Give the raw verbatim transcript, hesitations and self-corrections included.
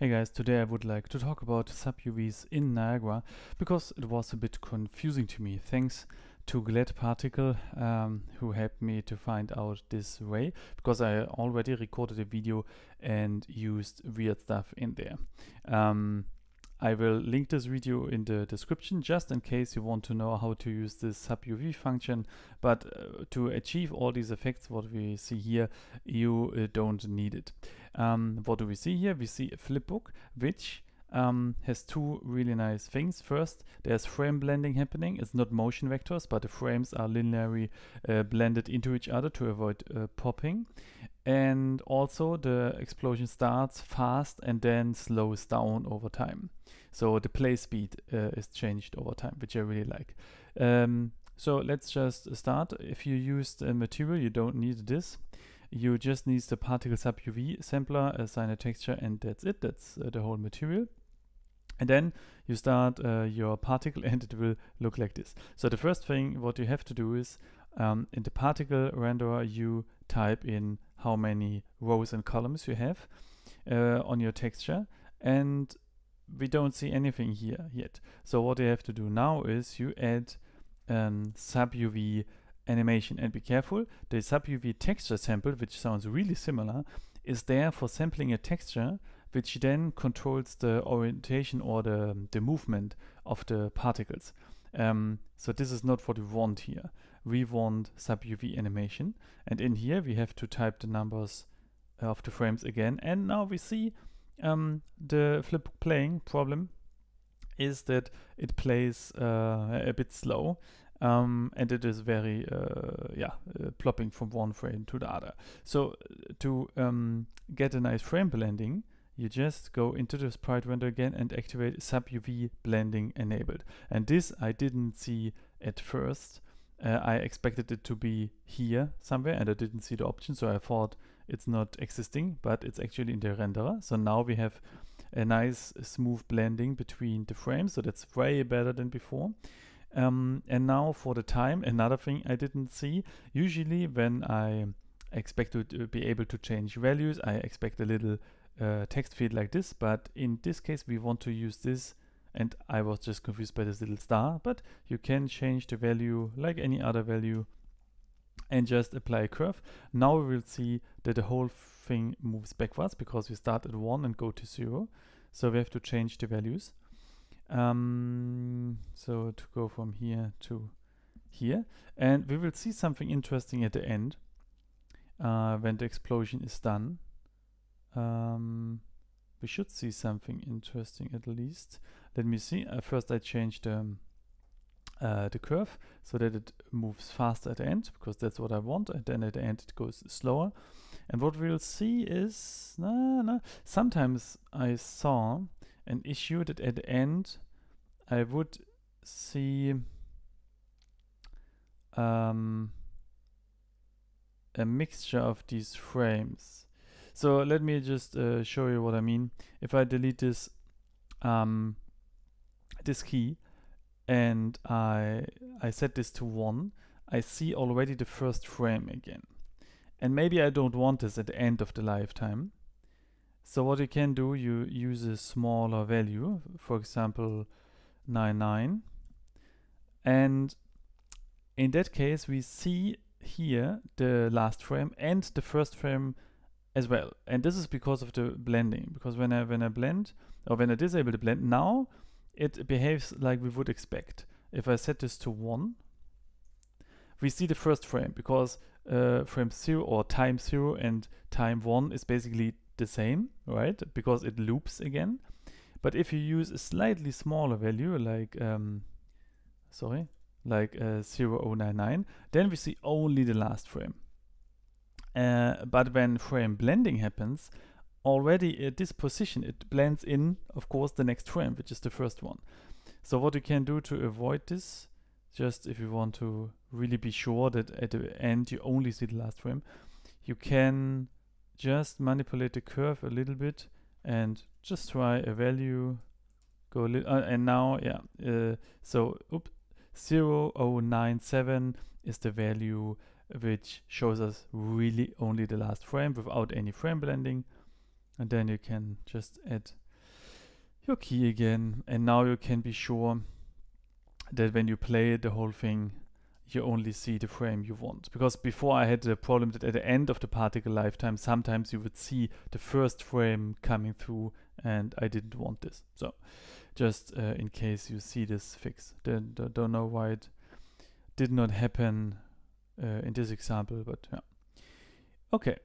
Hey guys, today I would like to talk about sub U Vs in Niagara because it was a bit confusing to me. Thanks to GladParticle um, who helped me to find out this way, because I already recorded a video and used weird stuff in there. Um, I will link this video in the description just in case you want to know how to use this sub U V function, but uh, to achieve all these effects what we see here, you uh, don't need it. Um, what do we see here? We see a flipbook which um, has two really nice things. First, there's frame blending happening. It's not motion vectors, but the frames are linearly uh, blended into each other to avoid uh, popping. And also the explosion starts fast and then slows down over time. So the play speed uh, is changed over time, which I really like. Um, so let's just start. If you used a material, you don't need this. You just need the particle sub U V sampler, assign a texture, and that's it. That's uh, the whole material. And then you start uh, your particle and it will look like this. So the first thing what you have to do is um, in the particle renderer, you type in how many rows and columns you have uh, on your texture, and we don't see anything here yet. So what you have to do now is you add um, sub U V animation, and be careful, the sub U V texture sample, which sounds really similar, is there for sampling a texture which then controls the orientation or the, the movement of the particles. Um, so this is not what we want here. We want sub U V animation, and in here we have to type the numbers of the frames again, and now we see um, the flip playing problem is that it plays uh, a bit slow, um, and it is very uh, yeah uh, plopping from one frame to the other. So to um, get a nice frame blending, you just go into the sprite render again and activate sub U V blending enabled. And this I didn't see at first. Uh, I expected it to be here somewhere and I didn't see the option, so I thought it's not existing, but it's actually in the renderer. So now we have a nice smooth blending between the frames, so that's way better than before. Um, and now for the time, another thing I didn't see. Usually when I expect to be able to change values, I expect a little Uh, text field like this, but in this case we want to use this, and I was just confused by this little star, but you can change the value like any other value and just apply a curve. Now we will see that the whole thing moves backwards because we start at one and go to zero, so we have to change the values. Um, so to go from here to here, and we will see something interesting at the end uh, when the explosion is done. Um, we should see something interesting at least. Let me see. Uh, first I changed um, uh, the curve so that it moves faster at the end, because that's what I want, and then at the end it goes slower. And what we'll see is nah, nah, sometimes I saw an issue that at the end I would see um, a mixture of these frames. So let me just uh, show you what I mean. If I delete this um, this key and I, I set this to one, I see already the first frame again. And maybe I don't want this at the end of the lifetime. So what you can do, you use a smaller value, for example ninety-nine. And in that case, we see here the last frame and the first frame as well, and this is because of the blending. Because when I when I blend or when I disable the blend, now it behaves like we would expect. If I set this to one, we see the first frame, because uh, frame zero or time zero and time one is basically the same, right? Because it loops again. But if you use a slightly smaller value, like um, sorry, like uh, zero zero nine nine, then we see only the last frame. Uh, but when frame blending happens, already at this position it blends in, of course, the next frame, which is the first one. So what you can do to avoid this, just if you want to really be sure that at the end you only see the last frame, you can just manipulate the curve a little bit and just try a value, go a little, uh, and now, yeah, uh, so oops, zero zero nine seven is the value which shows us really only the last frame without any frame blending, and then you can just add your key again, and now you can be sure that when you play the whole thing, you only see the frame you want. Because before I had the problem that at the end of the particle lifetime, sometimes you would see the first frame coming through, and I didn't want this. So just uh, in case you see this fix. Then I don't know why it did not happen uh, in this example, but yeah. Okay,